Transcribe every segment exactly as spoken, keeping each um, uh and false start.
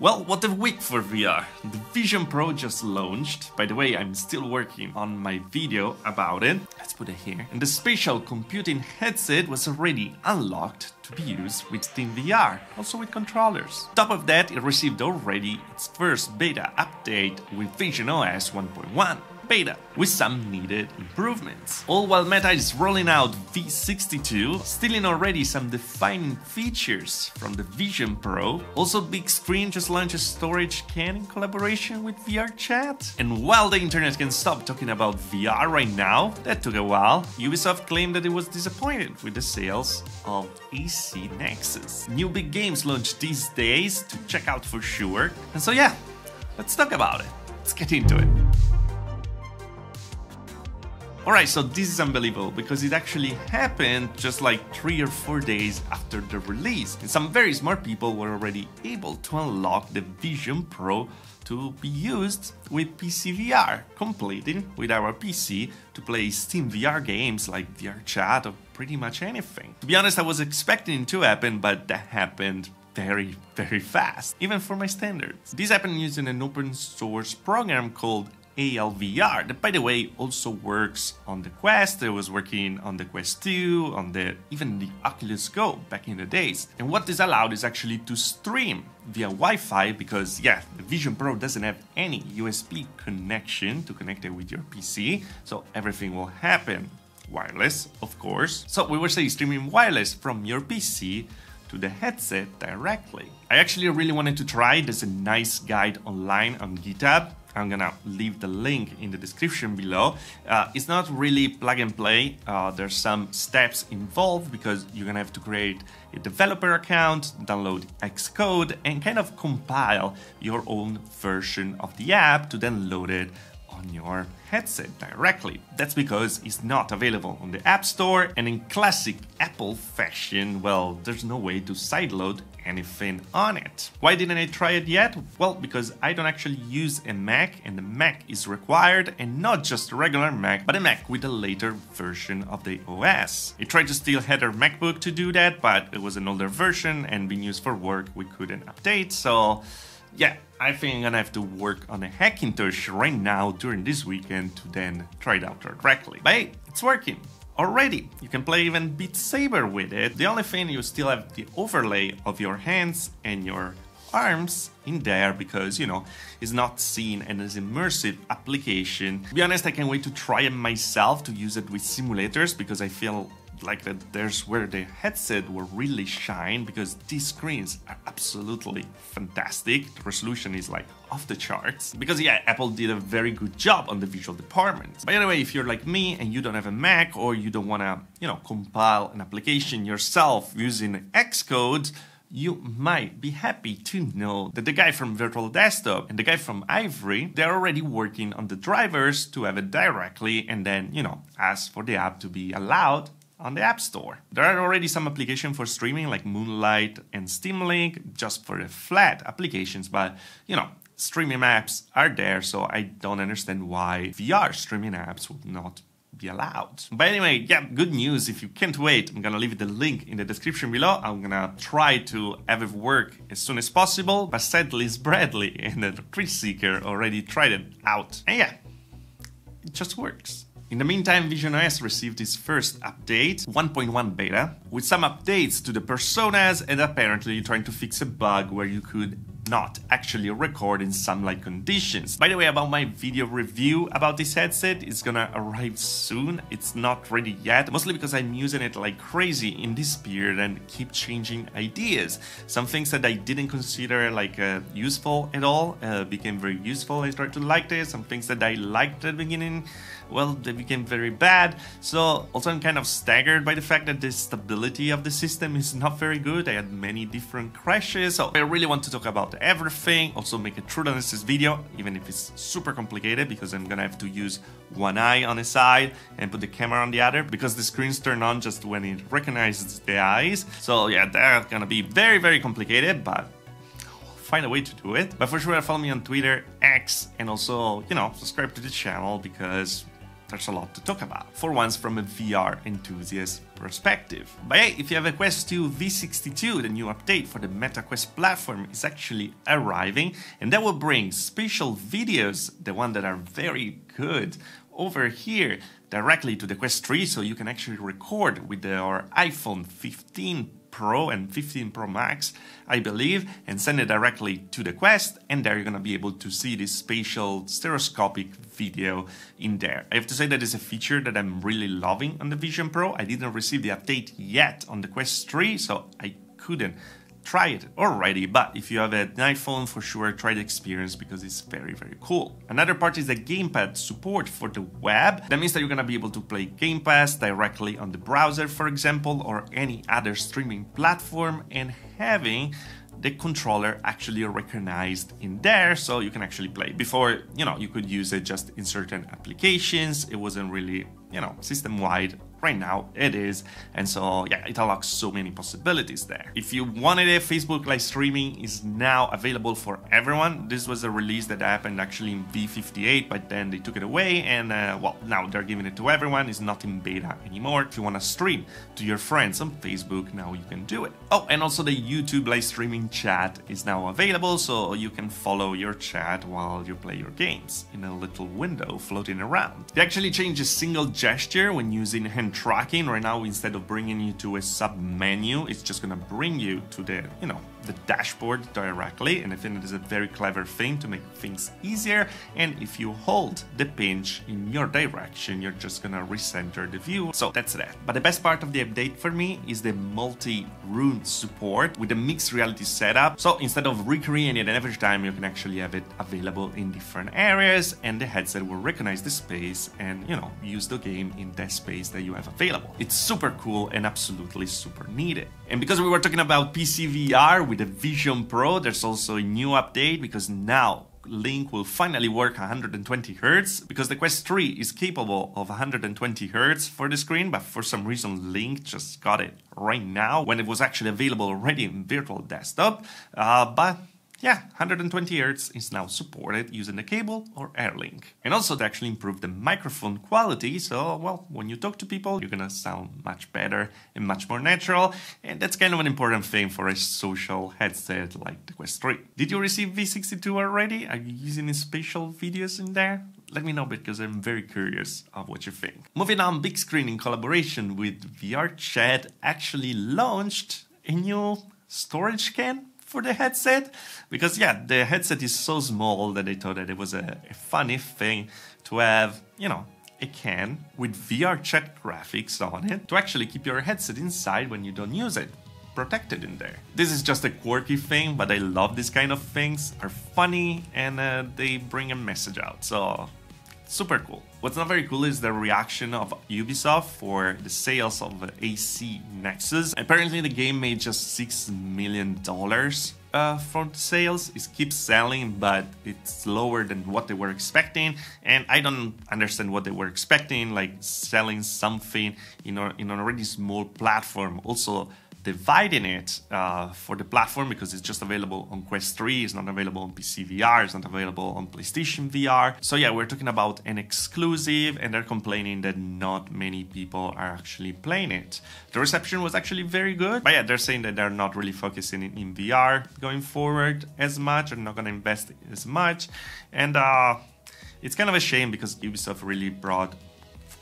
Well, what a week for V R! The Vision Pro just launched. By the way, I'm still working on my video about it. Let's put it here. And the spatial computing headset was already unlocked to be used with SteamVR, also with controllers. Top of that, it received already its first beta update with VisionOS one point one. Beta, with some needed improvements. All while Meta is rolling out V sixty-two, stealing already some defining features from the Vision Pro. Also, BigScreen just launched a storage can in collaboration with VRChat. And while the internet can stop talking about V R right now, that took a while, Ubisoft claimed that it was disappointed with the sales of E C Nexus. New big games launched these days to check out for sure. And so yeah, let's talk about it. Let's get into it. Alright, so this is unbelievable because it actually happened just like three or four days after the release, and some very smart people were already able to unlock the Vision Pro to be used with P C V R, completing with our P C to play SteamVR games like VRChat or pretty much anything. To be honest, I was expecting it to happen, but that happened very, very fast, even for my standards. This happened using an open source program called A L V R, that by the way also works on the Quest. I was working on the Quest two, on the even the Oculus Go back in the days. And what this allowed is actually to stream via Wi-Fi, because yeah, the Vision Pro doesn't have any U S B connection to connect it with your P C, so everything will happen wireless, of course. So we were saying streaming wireless from your P C to the headset directly. I actually really wanted to try. There's a nice guide online on GitHub. I'm gonna leave the link in the description below. Uh, it's not really plug and play. Uh, there's some steps involved because you're gonna have to create a developer account, download Xcode, and kind of compile your own version of the app to then load it on your headset directly. That's because it's not available on the App Store, and in classic Apple fashion, well, there's no way to sideload anything on it. Why didn't I try it yet? Well, because I don't actually use a Mac, and the Mac is required, and not just a regular Mac, but a Mac with a later version of the O S. I tried to steal Heather MacBook to do that, but it was an older version, and being used for work, we couldn't update, so yeah, I think I'm gonna have to work on a Hackintosh right now during this weekend to then try it out directly. But hey, it's working already. You can play even Beat Saber with it. The only thing, you still have the overlay of your hands and your arms in there because, you know, it's not seen and is immersive application. To be honest, I can't wait to try it myself, to use it with simulators, because I feel like that there's where the headset will really shine, because these screens are absolutely fantastic. The resolution is like off the charts, because yeah, Apple did a very good job on the visual department. By the way, if you're like me and you don't have a Mac, or you don't want to, you know, compile an application yourself using Xcode, you might be happy to know that the guy from Virtual Desktop and the guy from Ivory, they're already working on the drivers to have it directly, and then, you know, ask for the app to be allowed on the App Store. There are already some applications for streaming like Moonlight and Steamlink, just for the flat applications, but you know, streaming apps are there, so I don't understand why V R streaming apps would not be allowed. But anyway, yeah, good news. If you can't wait, I'm gonna leave the link in the description below. I'm gonna try to have it work as soon as possible, but sadly it's Bradley and the Tree Seeker already tried it out. And yeah, it just works. In the meantime, VisionOS received its first update, one point one beta, with some updates to the personas and apparently trying to fix a bug where you could not actually record in some like conditions. By the way, about my video review about this headset, it's gonna arrive soon. It's not ready yet, mostly because I'm using it like crazy in this period and keep changing ideas. Some things that I didn't consider like uh, useful at all uh, became very useful. I started to like it. Some things that I liked at the beginning, well, they became very bad. So also I'm kind of staggered by the fact that the stability of the system is not very good. I had many different crashes, so I really want to talk about everything, also make a true analysis video, even if it's super complicated, because I'm gonna have to use one eye on the side and put the camera on the other, because the screens turn on just when it recognizes the eyes. So yeah, that's gonna be very, very complicated, but we'll find a way to do it. But for sure, follow me on Twitter, X, and also, you know, subscribe to the channel, because there's a lot to talk about, for once from a V R enthusiast perspective. But hey, if you have a Quest two V sixty-two, the new update for the Meta Quest platform is actually arriving, and that will bring special videos, the ones that are very good, over here directly to the Quest three, so you can actually record with your iPhone fifteen Pro and fifteen Pro Max, I believe, and send it directly to the Quest, and there you're gonna be able to see this spatial stereoscopic video in there. I have to say that is a feature that I'm really loving on the Vision Pro. I didn't receive the update yet on the Quest three, so I couldn't try it already, but if you have an iPhone, for sure try the experience because it's very very cool. Another part is the gamepad support for the web. That means that you're gonna be able to play Game Pass directly on the browser, for example, or any other streaming platform, and having the controller actually recognized in there, so you can actually play. Before, you know, you could use it just in certain applications. It wasn't really, you know, system-wide. Right now it is, and so yeah, it unlocks so many possibilities there. If you wanted it, Facebook live streaming is now available for everyone. This was a release that happened actually in V fifty-eight, but then they took it away, and uh, well, now they're giving it to everyone. It's not in beta anymore. If you want to stream to your friends on Facebook, now you can do it. Oh, and also the YouTube live streaming chat is now available, so you can follow your chat while you play your games in a little window floating around. They actually changed a single gesture when using hand tracking. Right now, instead of bringing you to a sub menu, it's just gonna bring you to the, you know, the dashboard directly, and I think it is a very clever thing to make things easier. And if you hold the pinch in your direction, you're just gonna recenter the view. So that's that. But the best part of the update for me is the multi-room support with the mixed reality setup. So instead of recreating it every time, you can actually have it available in different areas, and the headset will recognize the space and, you know, use the game in that space that you have available. It's super cool and absolutely super needed. And because we were talking about P C V R, with the Vision Pro, there's also a new update because now Link will finally work one hundred twenty hertz, because the Quest three is capable of one hundred twenty hertz for the screen, but for some reason Link just got it right now when it was actually available already in Virtual Desktop. Uh, but yeah, one hundred twenty hertz is now supported using the cable or AirLink. And also they actually improved the microphone quality, so, well, when you talk to people, you're gonna sound much better and much more natural, and that's kind of an important thing for a social headset like the Quest three. Did you receive V sixty-two already? Are you using the spatial videos in there? Let me know, because I'm very curious of what you think. Moving on, BigScreen in collaboration with VRChat actually launched a new storage can for the headset, because yeah, the headset is so small that I thought that it was a, a funny thing to have, you know, a can with VRChat graphics on it to actually keep your headset inside when you don't use it, protected in there. This is just a quirky thing, but I love this kind of things. Are funny, and uh, they bring a message out, so super cool. What's not very cool is the reaction of Ubisoft for the sales of E C Nexus. Apparently the game made just six million dollars uh, from sales. It keeps selling, but it's lower than what they were expecting. And I don't understand what they were expecting, like selling something in, or, in an already small platform. Also, dividing it uh, for the platform, because it's just available on Quest three, it's not available on P C V R, it's not available on PlayStation V R. So yeah, we're talking about an exclusive, and they're complaining that not many people are actually playing it. The reception was actually very good, but yeah, they're saying that they're not really focusing in, in V R going forward as much, and not gonna invest as much. And uh, it's kind of a shame, because Ubisoft really brought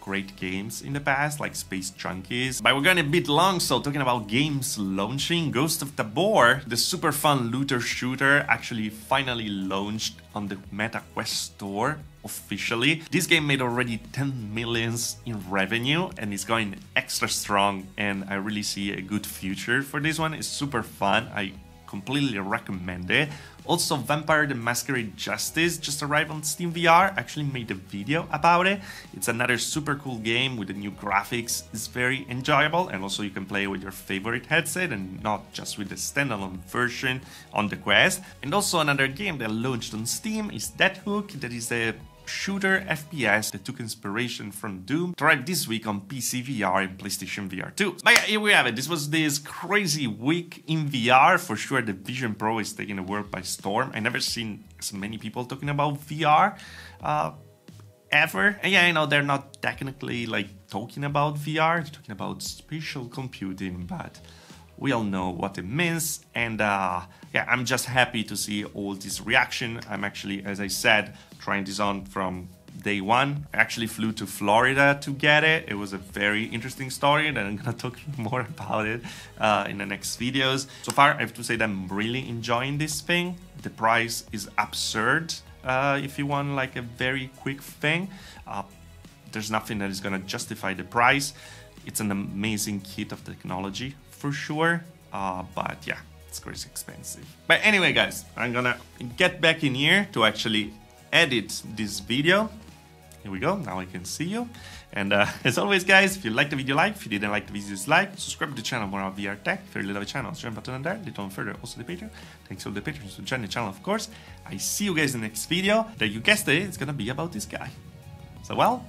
great games in the past, like Space Junkies. But we're going a bit long, so talking about games launching, Ghost of Tabor, the super fun looter shooter, actually finally launched on the Meta Quest Store officially. This game made already ten millions in revenue, and it's going extra strong, and I really see a good future for this one. It's super fun. I completely recommend it. Also, Vampire the Masquerade Justice just arrived on SteamVR. Actually made a video about it. It's another super cool game with the new graphics. It's very enjoyable, and also you can play with your favorite headset and not just with the standalone version on the Quest. And also another game that launched on Steam is Deathhook, that is a shooter F P S that took inspiration from Doom, arrived this week on P C V R and PlayStation V R two. But yeah, here we have it. This was this crazy week in V R. For sure, the Vision Pro is taking the world by storm. I never seen so many people talking about V R. Uh, ever. And yeah, I know they're not technically like talking about V R, they're talking about spatial computing, but we all know what it means. And uh, yeah, I'm just happy to see all this reaction. I'm actually, as I said, trying this on from day one. I actually flew to Florida to get it. It was a very interesting story, and I'm gonna talk more about it uh, in the next videos. So far, I have to say that I'm really enjoying this thing. The price is absurd uh, if you want like a very quick thing. Uh, there's nothing that is gonna justify the price. It's an amazing kit of technology, for sure, uh, but yeah, it's crazy expensive. But anyway, guys, I'm gonna get back in here to actually edit this video. Here we go, now I can see you. And uh, as always, guys, if you liked the video, like. If you didn't like the video, dislike. Subscribe to the channel, more on V R tech. If you really love the channel, subscribe button on there, little on further, also the Patreon. Thanks to all the patrons to join the channel, of course. I see you guys in the next video. That you guessed it, it's gonna be about this guy. So well,